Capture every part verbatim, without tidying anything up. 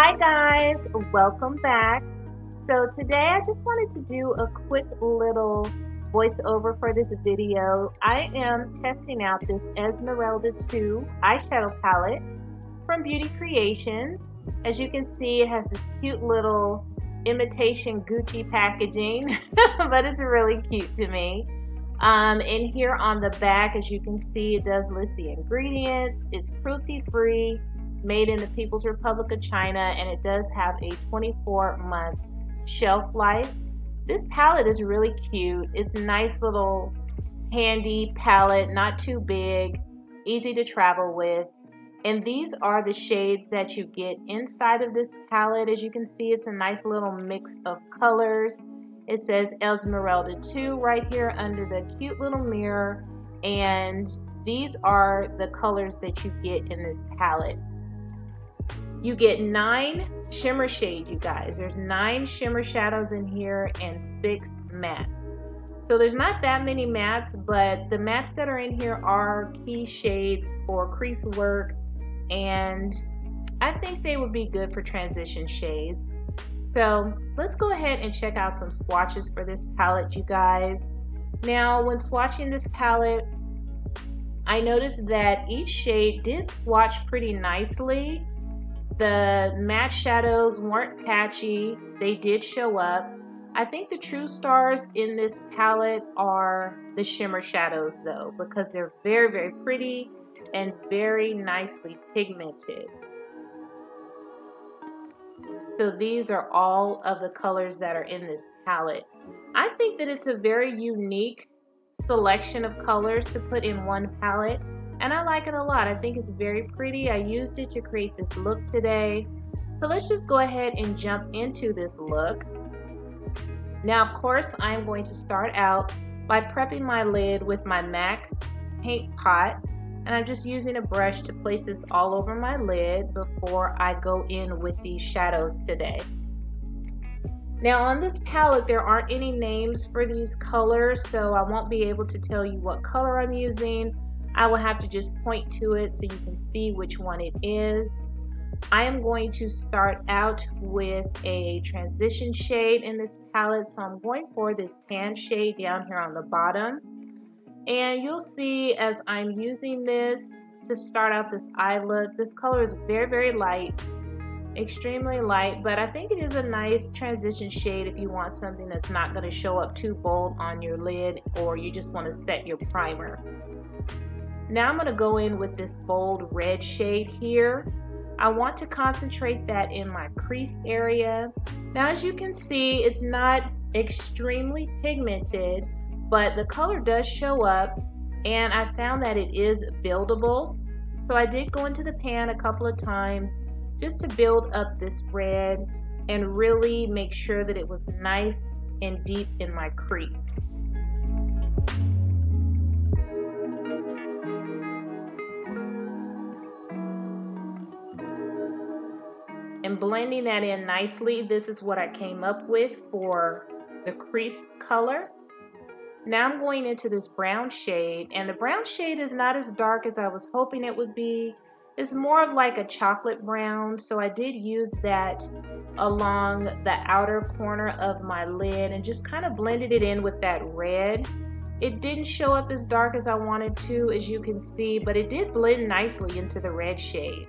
Hi guys, welcome back. So today I just wanted to do a quick little voiceover for this video. I am testing out this Esmeralda two eyeshadow palette from Beauty Creations. As you can see, it has this cute little imitation Gucci packaging, but it's really cute to me. Um, and here on the back, as you can see, it does list the ingredients. It's cruelty-free, made in the People's Republic of China, and it does have a twenty-four month shelf life. This palette is really cute. It's a nice little handy palette, not too big, easy to travel with. And these are the shades that you get inside of this palette. As you can see, it's a nice little mix of colors. It says Esmeralda two right here under the cute little mirror, and these are the colors that you get in this palette. You get nine shimmer shades, you guys. There's nine shimmer shadows in here and six mattes. So there's not that many mattes, but the mattes that are in here are key shades or crease work, and I think they would be good for transition shades. So let's go ahead and check out some swatches for this palette, you guys. Now, when swatching this palette, I noticed that each shade did swatch pretty nicely. The matte shadows weren't patchy, they did show up. I think the true stars in this palette are the shimmer shadows though, because they're very, very pretty and very nicely pigmented. So these are all of the colors that are in this palette. I think that it's a very unique selection of colors to put in one palette, and I like it a lot. I think it's very pretty. I used it to create this look today. So let's just go ahead and jump into this look. Now, of course, I'm going to start out by prepping my lid with my MAC Paint Pot. And I'm just using a brush to place this all over my lid before I go in with these shadows today. Now, on this palette, there aren't any names for these colors, so I won't be able to tell you what color I'm using. I will have to just point to it so you can see which one it is. I am going to start out with a transition shade in this palette, so I'm going for this tan shade down here on the bottom. And you'll see as I'm using this to start out this eye look, this color is very, very light, extremely light, but I think it is a nice transition shade if you want something that's not going to show up too bold on your lid, or you just want to set your primer. Now I'm going to go in with this bold red shade here. I want to concentrate that in my crease area. Now, as you can see, it's not extremely pigmented, but the color does show up, and I found that it is buildable. So I did go into the pan a couple of times just to build up this red and really make sure that it was nice and deep in my crease. And blending that in nicely, this is what I came up with for the crease color. Now I'm going into this brown shade, and the brown shade is not as dark as I was hoping it would be. It's more of like a chocolate brown, so I did use that along the outer corner of my lid and just kind of blended it in with that red. It didn't show up as dark as I wanted to, as you can see, but it did blend nicely into the red shade.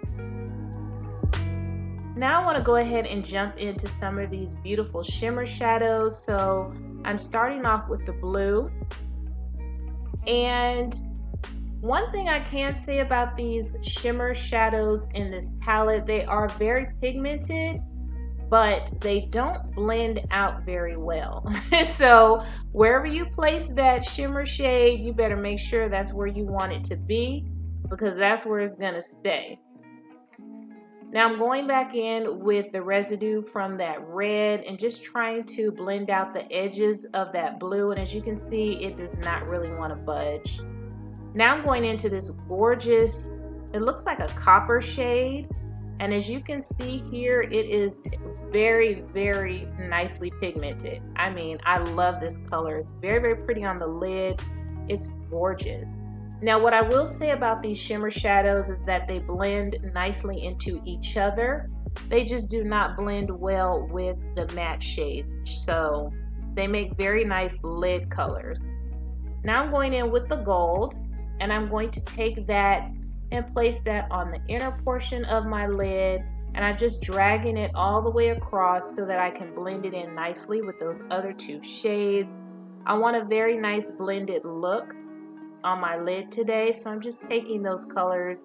Now I want to go ahead and jump into some of these beautiful shimmer shadows. So I'm starting off with the blue. And one thing I can say about these shimmer shadows in this palette, they are very pigmented, but they don't blend out very well. So wherever you place that shimmer shade, you better make sure that's where you want it to be, because that's where it's gonna stay. Now I'm going back in with the residue from that red and just trying to blend out the edges of that blue. And as you can see, it does not really want to budge. Now I'm going into this gorgeous, it looks like a copper shade, and as you can see here, it is very, very nicely pigmented. I mean, I love this color. It's very, very pretty on the lid. It's gorgeous. Now, what I will say about these shimmer shadows is that they blend nicely into each other. they just do not blend well with the matte shades. So they make very nice lid colors. Now I'm going in with the gold, and I'm going to take that and place that on the inner portion of my lid, and I'm just dragging it all the way across so that I can blend it in nicely with those other two shades. I want a very nice blended look on my lid today, so I'm just taking those colors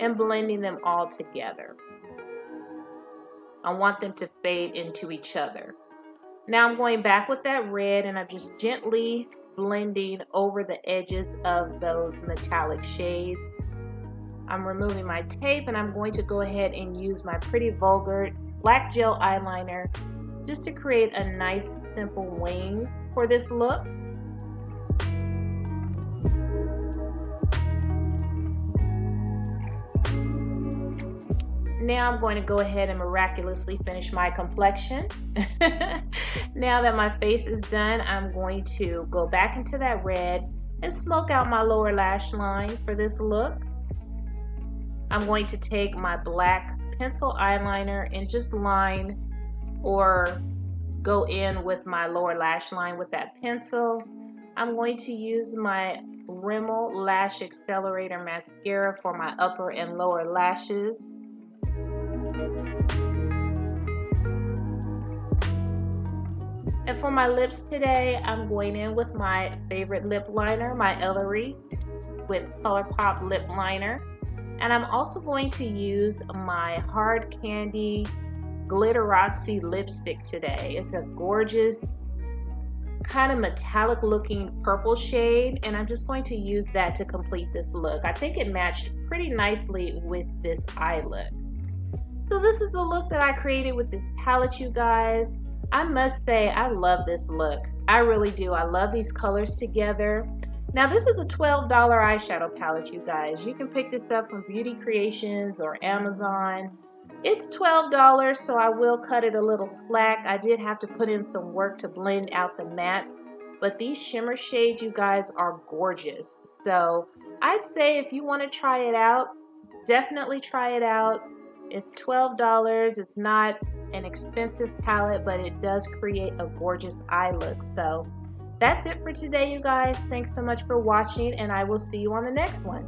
and blending them all together. I want them to fade into each other. Now I'm going back with that red, and I'm just gently blending over the edges of those metallic shades. I'm removing my tape, and I'm going to go ahead and use my Pretty Vulgar black gel eyeliner just to create a nice simple wing for this look. Now I'm going to go ahead and miraculously finish my complexion. Now that my face is done, I'm going to go back into that red and smoke out my lower lash line for this look. I'm going to take my black pencil eyeliner and just line or go in with my lower lash line with that pencil. I'm going to use my Rimmel Lash Accelerator Mascara for my upper and lower lashes. And for my lips today, I'm going in with my favorite lip liner, my Ellery with ColourPop lip liner. And I'm also going to use my Hard Candy Glitterazzi lipstick today. It's a gorgeous kind of metallic looking purple shade, and I'm just going to use that to complete this look. I think it matched pretty nicely with this eye look. So this is the look that I created with this palette, you guys. I must say I love this look. I really do. I love these colors together. Now this is a twelve dollar eyeshadow palette, you guys. You can pick this up from Beauty Creations or Amazon. It's twelve dollars, so I will cut it a little slack. I did have to put in some work to blend out the mattes, but these shimmer shades, you guys, are gorgeous. So I'd say if you want to try it out, definitely try it out. It's twelve dollars. It's not an expensive palette, but it does create a gorgeous eye look. So that's it for today, you guys. Thanks so much for watching, and I will see you on the next one.